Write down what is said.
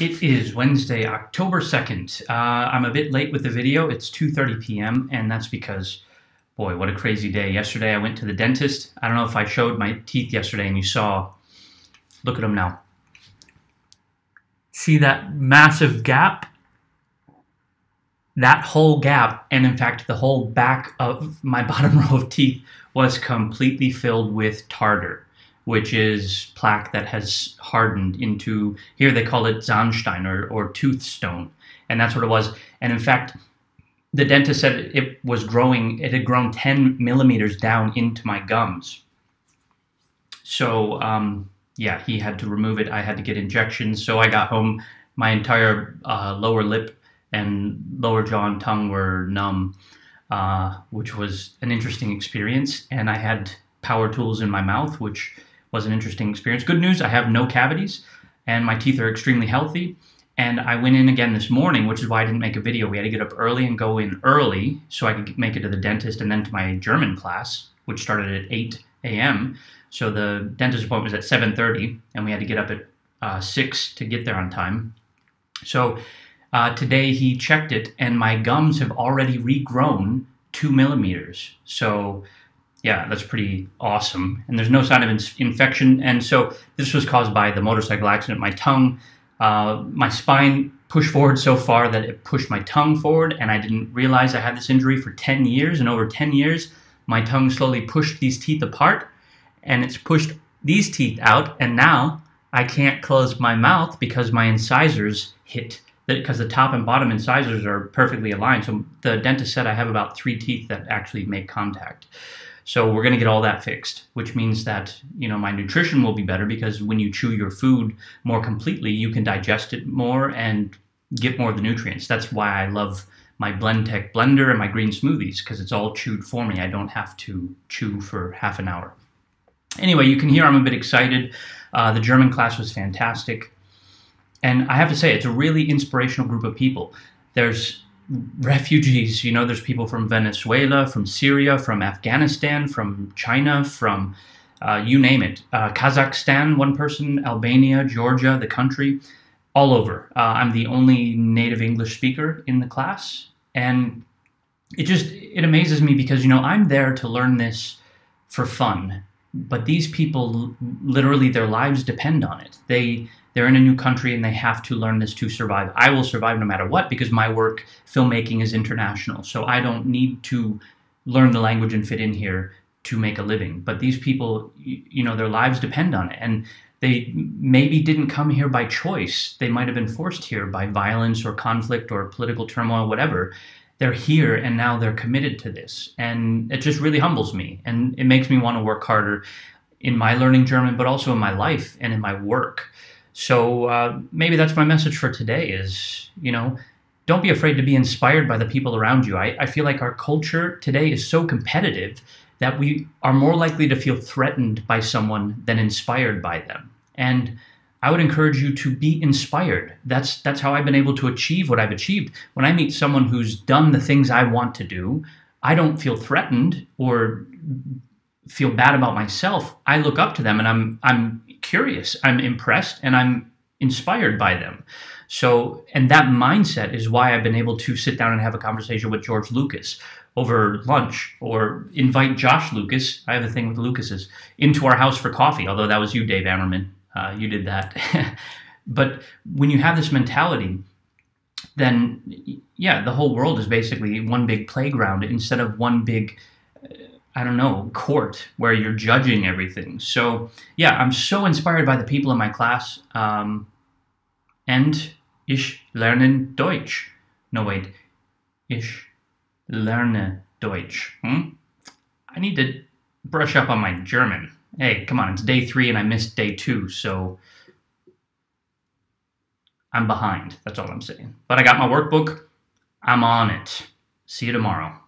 It is Wednesday, October 2nd. I'm a bit late with the video. It's 2:30 p.m. and that's because, boy, what a crazy day. Yesterday I went to the dentist. I don't know if I showed my teeth yesterday and you saw, look at them now. See that massive gap? That whole gap, and in fact the whole back of my bottom row of teeth, was completely filled with tartar, which is plaque that has hardened into, here they call it Zahnstein or tooth stone, and that's what it was. And in fact, the dentist said it was growing, it had grown 10 millimeters down into my gums. So yeah, he had to remove it. I had to get injections. So I got home, my entire lower lip and lower jaw and tongue were numb, which was an interesting experience. And I had power tools in my mouth, which was an interesting experience. Good news, I have no cavities and my teeth are extremely healthy. And I went in again this morning, which is why I didn't make a video. We had to get up early and go in early so I could make it to the dentist and then to my German class, which started at 8 a.m. So the dentist appointment was at 7:30 and we had to get up at 6 to get there on time. So today he checked it and my gums have already regrown 2 millimeters. So yeah, that's pretty awesome. And there's no sign of infection. And so this was caused by the motorcycle accident. My tongue, my spine pushed forward so far that it pushed my tongue forward, and I didn't realize I had this injury for 10 years. And over 10 years, my tongue slowly pushed these teeth apart, and it's pushed these teeth out. And now I can't close my mouth because my incisors hit, because the top and bottom incisors are perfectly aligned. So the dentist said I have about 3 teeth that actually make contact. So we're going to get all that fixed, which means that, you know, my nutrition will be better, because when you chew your food more completely, you can digest it more and get more of the nutrients. That's why I love my Blendtec blender and my green smoothies, because it's all chewed for me. I don't have to chew for half an hour. Anyway, you can hear I'm a bit excited. The German class was fantastic. And I have to say, it's a really inspirational group of people. There's refugees, you know, there's people from Venezuela, from Syria, from Afghanistan, from China, from you name it, Kazakhstan, one person, Albania, Georgia, the country, all over. I'm the only native English speaker in the class, and it amazes me, because, you know, I'm there to learn this for fun, but these people, literally their lives depend on it. They're in a new country and they have to learn this to survive. I will survive no matter what, because my work, filmmaking, is international. So I don't need to learn the language and fit in here to make a living. But these people, you know, their lives depend on it. And they maybe didn't come here by choice. They might have been forced here by violence or conflict or political turmoil, whatever. They're here and now they're committed to this. And it just really humbles me. And it makes me want to work harder in my learning German, but also in my life and in my work. So maybe that's my message for today is, you know, don't be afraid to be inspired by the people around you. I feel like our culture today is so competitive that we are more likely to feel threatened by someone than inspired by them. And I would encourage you to be inspired. That's how I've been able to achieve what I've achieved. When I meet someone who's done the things I want to do, I don't feel threatened or feel bad about myself. I look up to them and I'm curious, I'm impressed, and I'm inspired by them. So, and that mindset is why I've been able to sit down and have a conversation with George Lucas over lunch, or invite Josh Lucas, I have a thing with Lucases, into our house for coffee, although that was you, Dave Ammerman, you did that. But when you have this mentality, then yeah, the whole world is basically one big playground instead of one big I don't know, court where you're judging everything. So yeah, I'm so inspired by the people in my class. And ich lerne Deutsch. No, wait. Ich lerne Deutsch. I need to brush up on my German. Hey, come on, it's day 3 and I missed day 2, so I'm behind. That's all I'm saying. But I got my workbook. I'm on it. See you tomorrow.